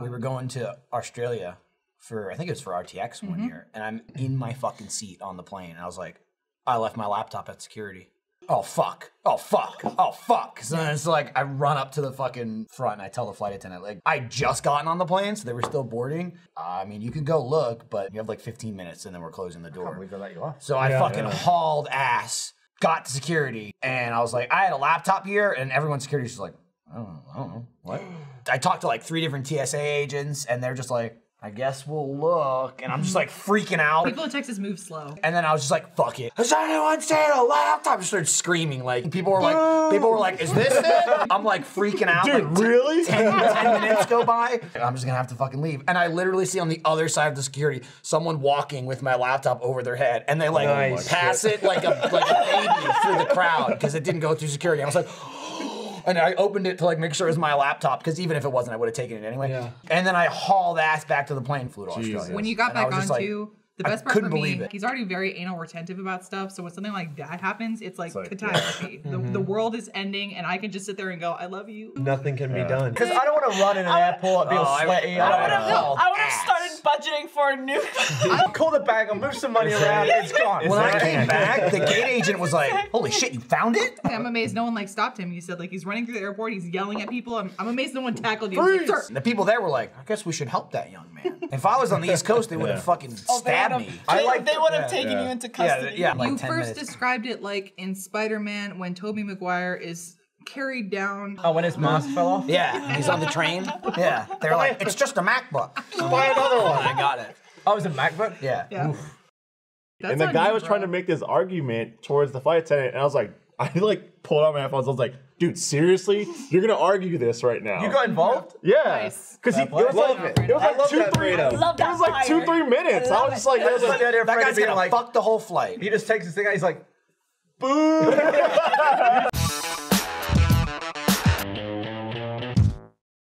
We were going to Australia for, I think it was for RTX one year, and I'm in my fucking seat on the plane, and I was like, I left my laptop at security. Oh, fuck. Oh, fuck. Oh, fuck. So then it's like, I run up to the fucking front and I tell the flight attendant, like, I just gotten on the plane, so they were still boarding. I mean, you can go look, but you have like 15 minutes and then we're closing the door. I can't believe they let you off. So I hauled ass, got to security, and I was like, I had a laptop here, and everyone's security was like, I don't know. What? I talked to like 3 different TSA agents, and they're just like, I guess we'll look. And I'm just like freaking out. People in Texas move slow. And then I was just like, fuck it. Has anyone seen a laptop? I started screaming. Like, people were like, is this it? I'm like freaking out. Dude, like, really? 10 minutes go by. I'm just gonna have to fucking leave. And I literally see on the other side of the security, someone walking with my laptop over their head. And they like pass it like a baby through the crowd because it didn't go through security. I was like, and I opened it to like make sure it was my laptop, because even if it wasn't, I would have taken it anyway. Yeah. And then I hauled ass back to the plane, flew to Australia. When you got back on too, the best part for me, he's already very anal retentive about stuff, so when something like that happens, it's like catastrophe. Yeah. The world is ending, and I can just sit there and go, I love you. Nothing can be done. Because I don't want to run in an airport, be all sweaty. I would have started budgeting for a new... I'll call the bag, I'll move some money around, it's gone. When I came back, the gate agent was like, holy shit, you found it? I'm amazed no one like stopped him. You said like, he's running through the airport, he's yelling at people. I'm amazed no one tackled you. Like, the people there were like, I guess we should help that young man. If I was on the East Coast, they would have fucking stabbed me. They would have taken you into custody. Yeah, you first described it like in Spider-Man when Tobey Maguire is carried down. Oh, when his mask fell off? Yeah, he's on the train. Yeah, they're like, it's just a MacBook. Buy another one. I got it. Oh, it was a MacBook? Yeah. And the guy was trying to make this argument towards the flight attendant, and I was like, I like pulled out my headphones. I was like, dude, seriously? You're gonna argue this right now? You got involved? Yeah. Nice. Because it was like, it was like two, three minutes. I was just like, that guy's gonna like fuck the whole flight. He just takes his thing out. He's like, boom.